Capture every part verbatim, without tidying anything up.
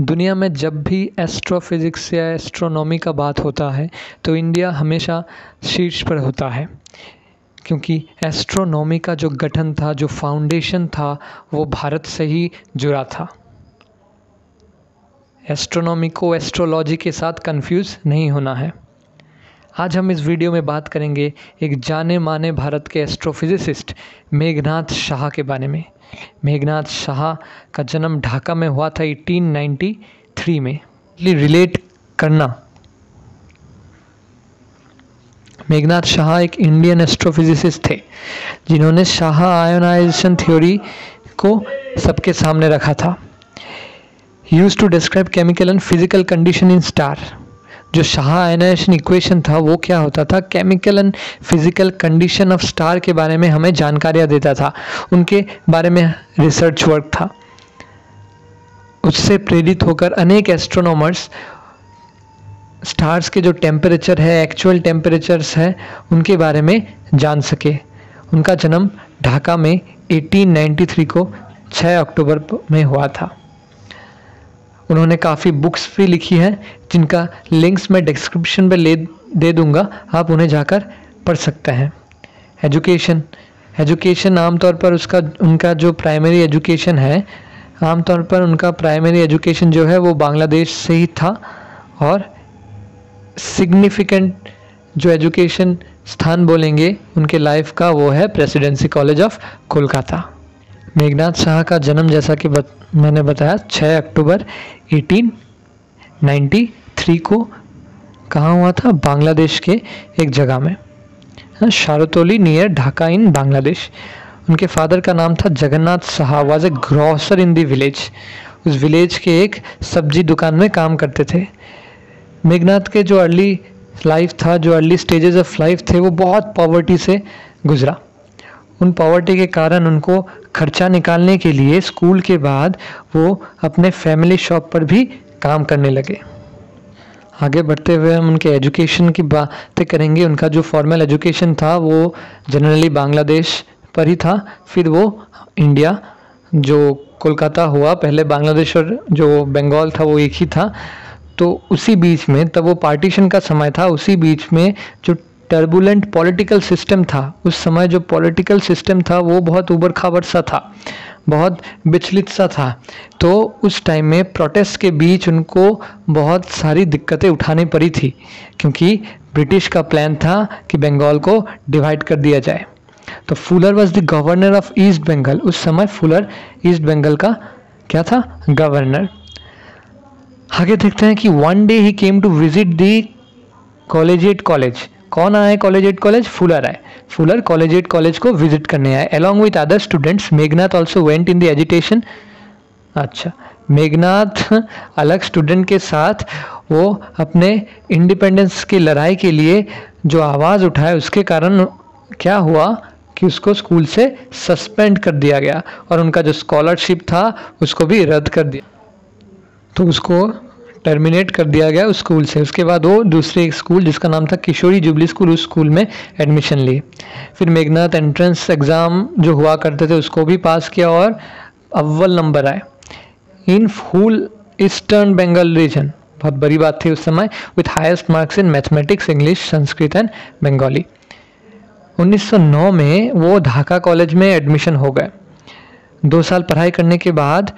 दुनिया में जब भी एस्ट्रोफिज़िक्स या एस्ट्रोनॉमी का बात होता है तो इंडिया हमेशा शीर्ष पर होता है, क्योंकि एस्ट्रोनॉमी का जो गठन था, जो फाउंडेशन था, वो भारत से ही जुड़ा था। एस्ट्रोनॉमी को एस्ट्रोलॉजी के साथ कंफ्यूज नहीं होना है। आज हम इस वीडियो में बात करेंगे एक जाने माने भारत के एस्ट्रोफिजिसिस्ट मेघनाद शाह के बारे में। मेघनाद शाह का जन्म ढाका में हुआ था अठारह सौ तिरानवे में। रिलेट करना, मेघनाद शाह एक इंडियन एस्ट्रोफिजिसिस्ट थे जिन्होंने साहा आयोनाइजेशन थ्योरी को सबके सामने रखा था। Use to describe chemical and physical condition in star. जो साहा आयोनाइजेशन इक्वेशन था वो क्या होता था, chemical and physical condition of star के बारे में हमें जानकारियां देता था, उनके बारे में रिसर्च वर्क था। उससे प्रेरित होकर अनेक एस्ट्रोनॉमर्स स्टार्स के जो टेम्परेचर है, एक्चुअल टेम्परेचर्स हैं, उनके बारे में जान सके। उनका जन्म ढाका में अठारह सौ तिरानवे को छह अक्टूबर में हुआ था। उन्होंने काफ़ी बुक्स भी लिखी हैं जिनका लिंक्स मैं डिस्क्रिप्शन में ले दे दूंगा, आप उन्हें जाकर पढ़ सकते हैं। एजुकेशन, एजुकेशन आमतौर पर उसका उनका जो प्राइमरी एजुकेशन है, आमतौर पर उनका प्राइमरी एजुकेशन जो है वो बांग्लादेश से ही था, और सिग्निफिकेंट जो एजुकेशन स्थान बोलेंगे उनके लाइफ का वो है Presidency college of Kolkata. Meghnad Shah का जन्म, जैसा कि बत, मैंने बताया, छह अक्टूबर अठारह सौ तिरानवे को कहाँ हुआ था, बांग्लादेश के एक जगह में, शारतोली नियर ढाका इन बांग्लादेश। उनके फादर का नाम था Jagannath Saha, was a grocer in the village. उस विलेज के एक सब्जी दुकान में काम करते थे। मेघनाद के जो अर्ली लाइफ था, जो अर्ली स्टेजेस ऑफ लाइफ थे, वो बहुत पॉवर्टी से गुजरा। उन पॉवर्टी के कारण उनको खर्चा निकालने के लिए स्कूल के बाद वो अपने फैमिली शॉप पर भी काम करने लगे। आगे बढ़ते हुए हम उनके एजुकेशन की बातें करेंगे। उनका जो फॉर्मल एजुकेशन था वो जनरली बांग्लादेश पर ही था, फिर वो इंडिया, जो कोलकाता हुआ, पहले बांग्लादेश और जो बंगाल था वो एक ही था, तो उसी बीच में, तब वो पार्टीशन का समय था, उसी बीच में जो टर्बुलेंट पॉलिटिकल सिस्टम था, उस समय जो पॉलिटिकल सिस्टम था वो बहुत उबड़ खाबड़ सा था, बहुत विचलित सा था, तो उस टाइम में प्रोटेस्ट के बीच उनको बहुत सारी दिक्कतें उठानी पड़ी थी, क्योंकि ब्रिटिश का प्लान था कि बंगाल को डिवाइड कर दिया जाए। तो Fuller was the governor of East Bengal. उस समय फुलर ईस्ट बंगाल का क्या था, गवर्नर। आगे देखते हैं कि one day he came to visit the collegiate college. कौन आए कॉलेजिएट कॉलेज? फुलर आए। फुलर कॉलेजिएट कॉलेज को विजिट करने आए। Along with other students Meghnad also went in the agitation. अच्छा, मेघनाद अलग स्टूडेंट के साथ वो अपने इंडिपेंडेंस की लड़ाई के लिए जो आवाज़ उठाए, उसके कारण क्या हुआ कि उसको स्कूल से सस्पेंड कर दिया गया और उनका जो स्कॉलरशिप था उसको भी रद्द कर दिया, तो उसको टर्मिनेट कर दिया गया उस स्कूल से। उसके बाद वो दूसरे एक स्कूल जिसका नाम था किशोरी जुबली स्कूल, उस स्कूल में एडमिशन ली। फिर मेघनाद एंट्रेंस एग्ज़ाम जो हुआ करते थे उसको भी पास किया और अव्वल नंबर आए in full eastern Bengal region. बहुत बड़ी बात थी उस समय। With highest marks in mathematics, English, Sanskrit and Bengali. उन्नीस सौ नौ में वो ढाका कॉलेज में एडमिशन हो गए। दो साल पढ़ाई करने के बाद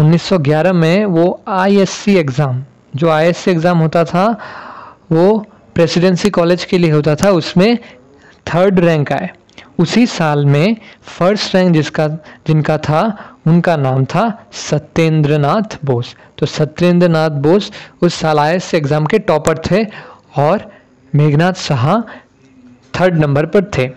उन्नीस सौ ग्यारह में वो आईएससी एग्ज़ाम, जो आईएससी एग्ज़ाम होता था वो प्रेसिडेंसी कॉलेज के लिए होता था, उसमें थर्ड रैंक आए। उसी साल में फर्स्ट रैंक जिसका जिनका था उनका नाम था सत्येंद्र नाथ बोस। तो सत्येंद्र नाथ बोस उस साल आईएससी एग्ज़ाम के टॉपर थे और मेघनाद साहा थर्ड नंबर पर थे।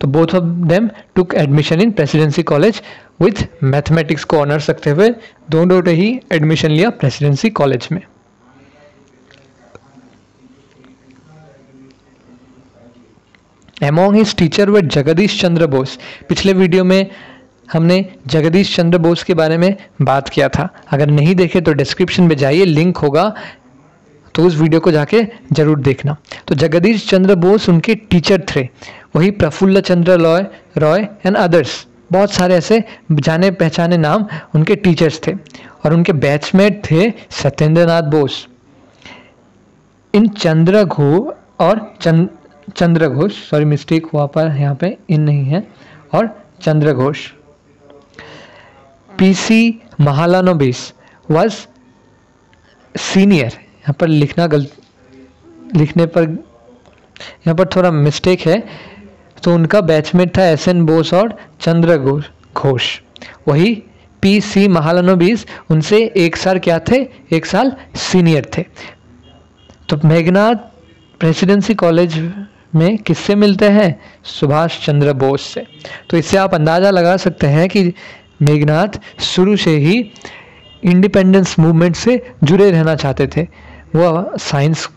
तो both of them took admission in Presidency college with mathematics को ऑनर्स रखते हुए दोनों ने ही एडमिशन लिया प्रेसिडेंसी कॉलेज में। Among his teacher were Jagdish Chandra Bose. पिछले वीडियो में हमने जगदीश चंद्र बोस के बारे में बात किया था, अगर नहीं देखे तो डिस्क्रिप्शन में जाइए, लिंक होगा, तो उस वीडियो को जाके जरूर देखना। तो जगदीश चंद्र बोस उनके टीचर थे, वही प्रफुल्ल चंद्र रॉय रॉय एंड अदर्स, बहुत सारे ऐसे जाने पहचाने नाम उनके टीचर्स थे। और उनके बैचमेट थे सत्येंद्र नाथ बोस। इन चंद्रघोष और चंद चंद्रघोष सॉरी मिस्टेक हुआ पर यहाँ पे इन नहीं है, और Chandraghosh. PC Mahalanobis was senior, यहाँ पर लिखना गलत लिखने पर यहाँ पर थोड़ा मिस्टेक है, तो उनका बैचमेट था एस एन बोस और चंद्रघोष घोष। वही पीसी महालानोबिस उनसे एक साल क्या थे, एक साल सीनियर थे। तो मेघनाद प्रेसिडेंसी कॉलेज में किससे मिलते हैं, सुभाष चंद्र बोस से। तो इससे आप अंदाज़ा लगा सकते हैं कि मेघनाद शुरू से ही इंडिपेंडेंस मूवमेंट से जुड़े रहना चाहते थे। वह साइंस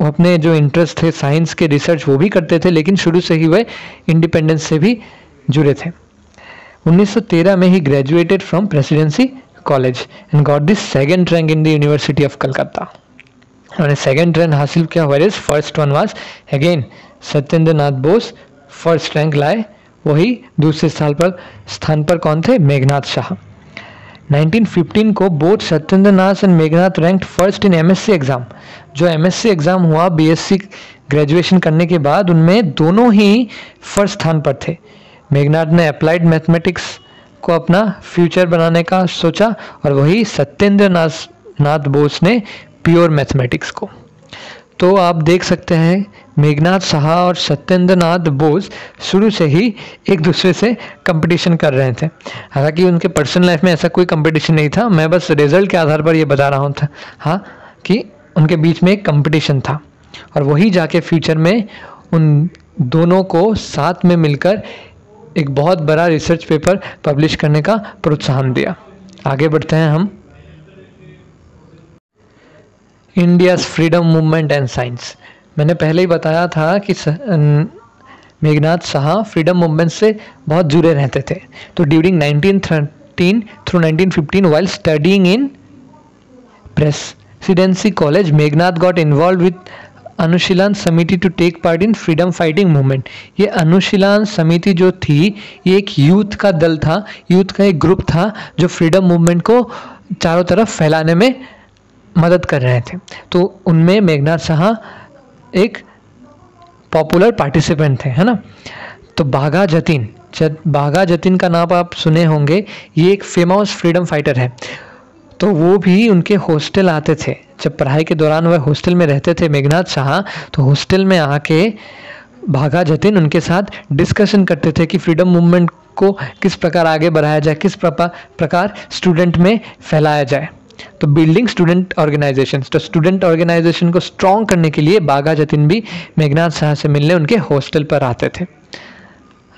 अपने जो इंटरेस्ट थे साइंस के रिसर्च वो भी करते थे, लेकिन शुरू से ही वह इंडिपेंडेंस से भी जुड़े थे। उन्नीस सौ तेरह में ही graduated from Presidency college and got this second rank in the university of Calcutta. उन्होंने सेकेंड रैंक हासिल किया, whereas first one was again Satyendra Nath Bose first rank लाए। वही दूसरे साल पर स्थान पर कौन थे, मेघनाद शाह। नाइनटीन फिफ्टीन को both Satyendra Nath and Meghnad ranked first in MSc exam. जो एमएससी एग्जाम हुआ बीएससी ग्रेजुएशन करने के बाद, उनमें दोनों ही फर्स्ट स्थान पर थे। मेघनाद ने अप्लाइड मैथमेटिक्स को अपना फ्यूचर बनाने का सोचा, और वही सत्येंद्र नाथ नाथ बोस ने प्योर मैथमेटिक्स को। तो आप देख सकते हैं मेघनाद साहा और सत्येंद्र नाथ बोस शुरू से ही एक दूसरे से कंपटीशन कर रहे थे। हालांकि उनके पर्सनल लाइफ में ऐसा कोई कंपटीशन नहीं था, मैं बस रिजल्ट के आधार पर यह बता रहा हूँ था हाँ कि उनके बीच में एक कंपटीशन था, और वही जाके फ्यूचर में उन दोनों को साथ में मिलकर एक बहुत बड़ा रिसर्च पेपर पब्लिश करने का प्रोत्साहन दिया। आगे बढ़ते हैं हम India's freedom movement and science. मैंने पहले ही बताया था कि मेघनाद साहा फ्रीडम मूवमेंट से बहुत जुड़े रहते थे। तो during nineteen thirteen through nineteen fifteen while studying in Presidency college Meghnad got involve with Anushilan Samiti to take part in freedom fighting movement. ये अनुशीलन समिति जो थी ये एक यूथ का दल था, यूथ का एक ग्रुप था जो फ्रीडम मूवमेंट को चारों तरफ फैलाने में मदद कर रहे थे। तो उनमें मेघनाद साहा एक पॉपुलर पार्टिसिपेंट थे, है ना। तो बाघा जतिन बाघा जतिन का नाम आप सुने होंगे, ये एक फेमस फ्रीडम फाइटर है। तो वो भी उनके हॉस्टल आते थे, जब पढ़ाई के दौरान वह हॉस्टल में रहते थे मेघनाद साहा, तो हॉस्टल में आके बाघा जतिन उनके साथ डिस्कशन करते थे कि फ्रीडम मूवमेंट को किस प्रकार आगे बढ़ाया जाए, किस प्रकार स्टूडेंट में फैलाया जाए। तो बिल्डिंग स्टूडेंट ऑर्गेनाइजेशन, तो स्टूडेंट ऑर्गेनाइजेशन को स्ट्रॉन्ग करने के लिए बाघा जतिन भी मेघनाद साहा से मिलने उनके हॉस्टल पर आते थे।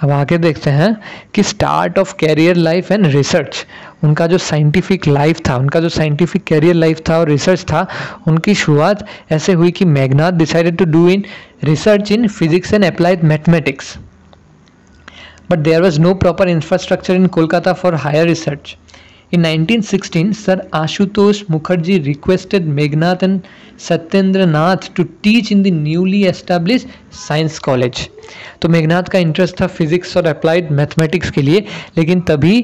अब आगे देखते हैं कि start of career life and research. उनका जो साइंटिफिक लाइफ था, उनका जो साइंटिफिक कैरियर लाइफ था और रिसर्च था, उनकी शुरुआत ऐसे हुई कि Meghnad decided to do in research in physics and applied mathematics, but there was no proper infrastructure in Kolkata for higher research. In nineteen sixteen, Sir Ashutosh Mukherjee requested Meghnad and Satyendra Nath to teach in the newly established Science College. तो मेघनाद का interest था physics और applied mathematics के लिए, लेकिन तभी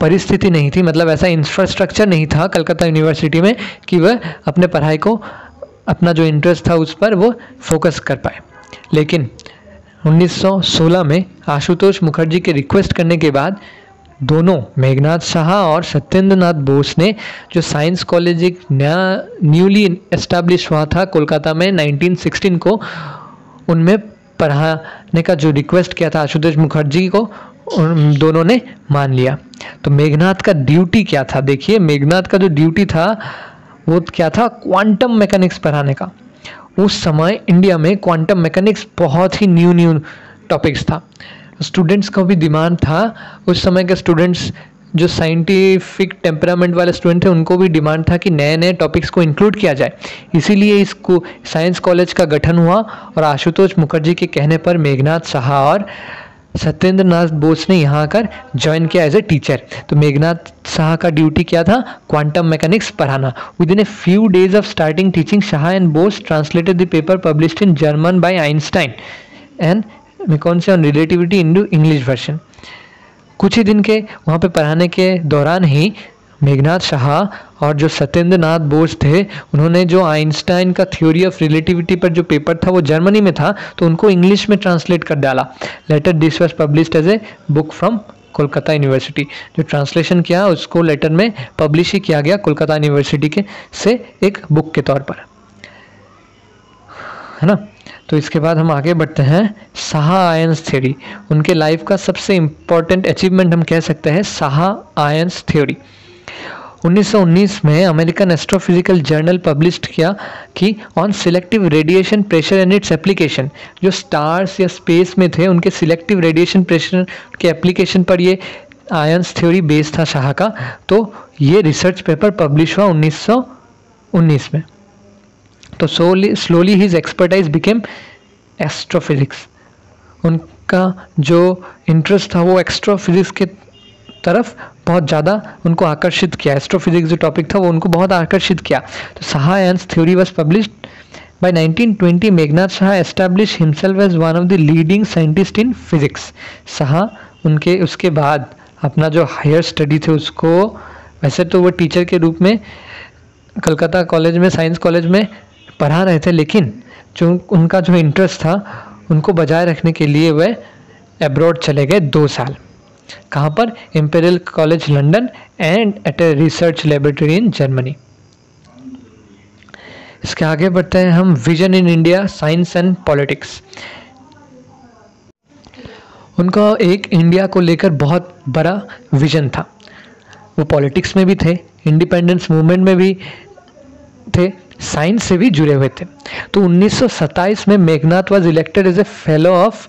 परिस्थिति नहीं थी, मतलब ऐसा इंफ्रास्ट्रक्चर नहीं था कलकत्ता यूनिवर्सिटी में कि वह अपने पढ़ाई को, अपना जो इंटरेस्ट था उस पर वो फोकस कर पाए। लेकिन उन्नीस सौ सोलह में आशुतोष मुखर्जी के रिक्वेस्ट करने के बाद दोनों मेघनाद साहा और सत्येंद्र नाथ बोस ने जो साइंस कॉलेज एक नया न्यूली एस्टैब्लिश हुआ था कोलकाता में नाइनटीन सिक्सटीन को, उनमें पढ़ाने का जो रिक्वेस्ट किया था आशुतोष मुखर्जी को, उन दोनों ने मान लिया। तो मेघनाद का ड्यूटी क्या था, देखिए मेघनाद का जो ड्यूटी था वो क्या था, क्वांटम मैकेनिक्स पढ़ाने का। उस समय इंडिया में क्वांटम मैकेनिक्स बहुत ही न्यू न्यू टॉपिक्स था, स्टूडेंट्स का भी डिमांड था। उस समय के स्टूडेंट्स जो साइंटिफिक टेम्परामेंट वाले स्टूडेंट थे, उनको भी डिमांड था कि नए नए टॉपिक्स को इंक्लूड किया जाए, इसीलिए इसको साइंस कॉलेज का गठन हुआ। और आशुतोष मुखर्जी के कहने पर मेघनाद साहा और सत्येंद्र नाथ बोस ने यहाँ आकर ज्वाइन किया एज ए टीचर। तो मेघनाद साहा का ड्यूटी क्या था, क्वांटम मैकेनिक्स पढ़ाना। With in a few days of starting teaching, Saha and Bose translated the paper published in German by Einstein and Minkowski on relativity in English version. कुछ ही दिन के वहाँ पे पढ़ाने के दौरान ही मेघनाथ शाह और जो सत्येंद्र नाथ बोस थे, उन्होंने जो आइंस्टाइन का थ्योरी ऑफ रिलेटिविटी पर जो पेपर था वो जर्मनी में था, तो उनको इंग्लिश में ट्रांसलेट कर डाला। Later this was published as a book from Kolkata university. जो ट्रांसलेशन किया उसको लेटर में पब्लिश ही किया गया कोलकाता यूनिवर्सिटी के से एक बुक के तौर पर, है ना। तो इसके बाद हम आगे बढ़ते हैं साहा आयंस थ्योरी। उनके लाइफ का सबसे इम्पॉर्टेंट अचीवमेंट हम कह सकते हैं साहा आयंस थ्योरी। उन्नीस सौ उन्नीस में अमेरिकन एस्ट्रोफिजिकल जर्नल पब्लिश किया कि on selective radiation pressure and its application. जो स्टार्स या स्पेस में थे उनके सिलेक्टिव रेडिएशन प्रेशर के एप्लीकेशन पर ये आयंस थ्योरी बेस्ड था शाह का। तो ये रिसर्च पेपर पब्लिश हुआ उन्नीस सौ उन्नीस में। तो slowly slowly his expertise became astrophysics. उनका जो इंटरेस्ट था वो एस्ट्रोफिजिक्स के तरफ बहुत ज़्यादा उनको आकर्षित किया। एस्ट्रोफिजिक्स जो टॉपिक था वो उनको बहुत आकर्षित किया। तो Saha ions theory was publish by nineteen twenty. Meghnath Shah establish himself as one of the leading scientist in physics. Saha उनके उसके बाद अपना जो हायर स्टडी थे उसको, वैसे तो वो टीचर के रूप में कलकत्ता कॉलेज में, साइंस कॉलेज में पढ़ा रहे थे, लेकिन जो उनका जो इंटरेस्ट था उनको बजाय रखने के लिए वह एब्रॉड चले गए दो साल। कहाँ पर? Imperial college London and at a research laboratory in Germany. इसके आगे बढ़ते हैं हम vision in India, science and politics. उनका एक इंडिया को लेकर बहुत बड़ा विजन था। वो पॉलिटिक्स में भी थे, इंडिपेंडेंस मूवमेंट में भी थे, साइंस से भी जुड़े हुए थे। तो उन्नीस सौ सत्ताईस में Meghnath was elected as a fellow of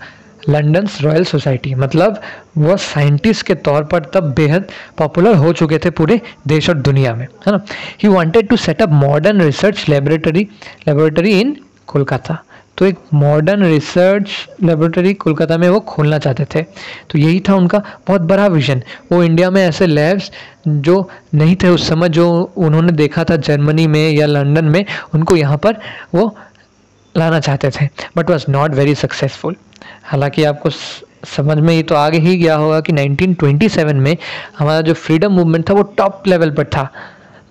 London's Royal society. मतलब वह साइंटिस्ट के तौर पर तब बेहद पॉपुलर हो चुके थे पूरे देश और दुनिया में, है ना। He wanted to set up modern research laboratory laboratory in Kolkata. तो एक मॉडर्न रिसर्च लेबोरेटरी कोलकाता में वो खोलना चाहते थे। तो यही था उनका बहुत बड़ा विजन। वो इंडिया में ऐसे लैब्स जो नहीं थे उस समय, जो उन्होंने देखा था जर्मनी में या लंदन में, उनको यहाँ पर वो लाना चाहते थे, but was not very successful. हालांकि आपको समझ में ये तो आगे ही गया होगा कि नाइनटीन ट्वेंटी सेवन में हमारा जो फ्रीडम मूवमेंट था वो टॉप लेवल पर था,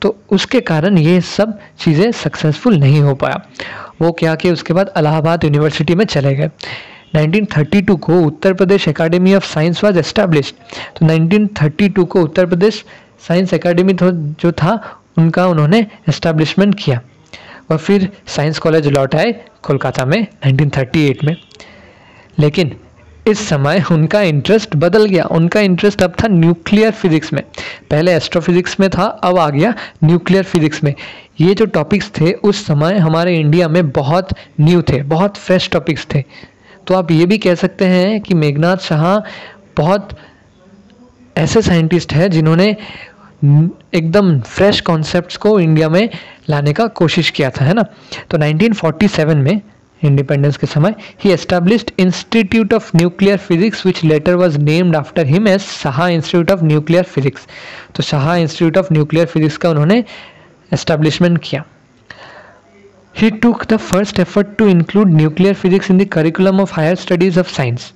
तो उसके कारण ये सब चीज़ें सक्सेसफुल नहीं हो पाया। वो क्या कि उसके बाद इलाहाबाद यूनिवर्सिटी में चले गए। नाइनटीन थर्टी टू को Uttar Pradesh academy of science was established. तो नाइनटीन थर्टी टू को उत्तर प्रदेश साइंस एकेडमी जो था उनका उन्होंने एस्टैब्लिशमेंट किया। और फिर साइंस कॉलेज लौट आए कोलकाता में नाइनटीन थर्टी एट में। लेकिन इस समय उनका इंटरेस्ट बदल गया। उनका इंटरेस्ट अब था न्यूक्लियर फिजिक्स में। पहले एस्ट्रोफिजिक्स में था, अब आ गया न्यूक्लियर फिजिक्स में। ये जो टॉपिक्स थे उस समय हमारे इंडिया में बहुत न्यू थे, बहुत फ्रेश टॉपिक्स थे। तो आप ये भी कह सकते हैं कि मेघनाथ शाह बहुत ऐसे साइंटिस्ट हैं जिन्होंने एकदम फ्रेश कॉन्सेप्ट्स को इंडिया में लाने का कोशिश किया था, है ना। तो नाइनटीन फोर्टी सेवन में इंडिपेंडेंस के समय ही established institute of nuclear physics which later was named after him as Saha institute of nuclear physics. तो Saha institute of nuclear physics का उन्होंने एस्टैब्लिशमेंट किया। He took the first effort to include nuclear physics in the curriculum of higher studies of science.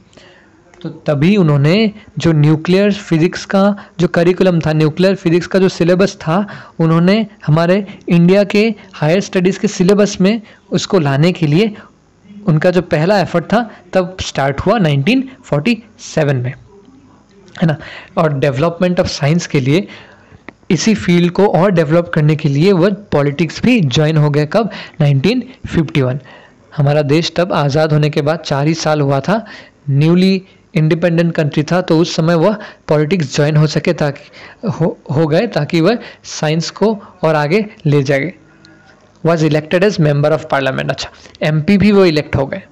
तो तभी उन्होंने जो nuclear physics का जो करिकुलम था, न्यूक्लियर फिजिक्स का जो सिलेबस था, उन्होंने हमारे इंडिया के हायर स्टडीज़ के सिलेबस में उसको लाने के लिए उनका जो पहला एफर्ट था तब स्टार्ट हुआ नाइनटीन फोर्टी सेवन में, है ना। और डेवलपमेंट ऑफ साइंस के लिए, इसी फील्ड को और डेवलप करने के लिए वह पॉलिटिक्स भी ज्वाइन हो गया। कब? Nineteen fifty one. हमारा देश तब आज़ाद होने के बाद चार ही साल हुआ था, न्यूली इंडिपेंडेंट कंट्री था। तो उस समय वह पॉलिटिक्स ज्वाइन हो सके ताकि हो, हो गए ताकि वह साइंस को और आगे ले जाए। Was elected as member of parliament. अच्छा, एमपी भी वो इलेक्ट हो गए।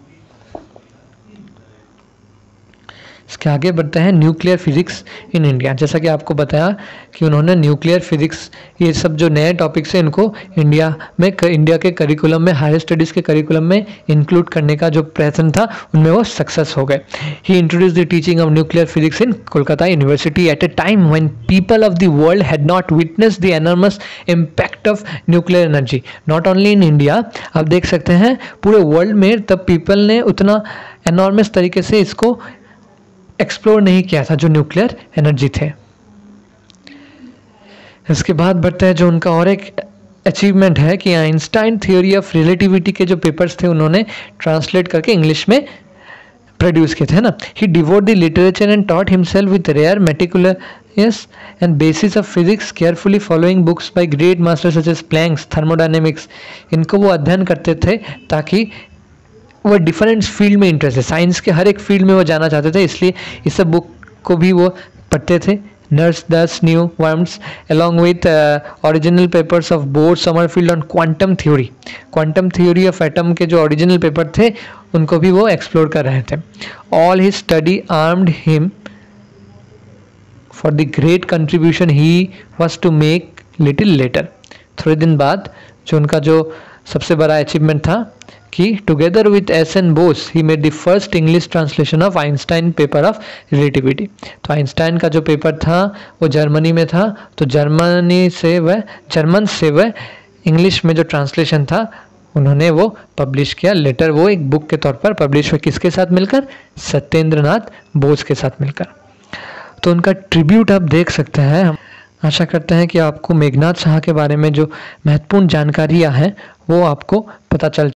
इसके आगे बढ़ते हैं न्यूक्लियर फिजिक्स इन इंडिया। जैसा कि आपको बताया कि उन्होंने न्यूक्लियर फिजिक्स, ये सब जो नए टॉपिक्स हैं इनको इंडिया में, इंडिया के करिकुलम में, हायर स्टडीज़ के करिकुलम में इंक्लूड करने का जो प्रयत्न था उनमें वो सक्सेस हो गए। He introduce the teaching of nuclear physics in Kolkata university at a time when people of the world had not witness the enormous impact of nuclear energy not only in India. आप देख सकते हैं पूरे world में तब people ने उतना enormous तरीके से इसको एक्सप्लोर नहीं किया था जो न्यूक्लियर एनर्जी थे। इसके बाद बढ़ते हैं जो उनका और एक अचीवमेंट है कि आइंस्टाइन थ्योरी ऑफ रिलेटिविटी के जो पेपर्स थे उन्होंने ट्रांसलेट करके इंग्लिश में प्रोड्यूस किए थे ना। He devote the literature and taught himself with rare meticulous and basis of physics carefully following books by great masters such as Planck's thermodynamics. इनको वो अध्ययन करते थे ताकि वो डिफरेंट फील्ड में इंटरेस्ट है, साइंस के हर एक फील्ड में वो जाना चाहते थे, इसलिए इस सब बुक को भी वो पढ़ते थे। Nurse thus new worms along with uh, original papers of Bohr, Summerfield on quantum theory. Quantum theory of atom के जो original paper थे उनको भी वो explore कर रहे थे। All his study armed him for the great contribution he was to make little later. थोड़े दिन बाद जो उनका जो सबसे बड़ा achievement था कि together with S N Bose he made the first English translation of Einstein paper of relativity. तो आइंस्टाइन का जो पेपर था वो जर्मनी में था, तो जर्मनी से वह जर्मन से वह इंग्लिश में जो ट्रांसलेशन था उन्होंने वो पब्लिश किया लेटर। वो एक बुक के तौर पर पब्लिश हुआ, किसके साथ मिलकर? सत्येंद्र नाथ बोस के साथ मिलकर। तो उनका ट्रिब्यूट आप देख सकते हैं। हम आशा करते हैं कि आपको मेघनाद साहा के बारे में जो महत्वपूर्ण जानकारियाँ हैं वो आपको पता चल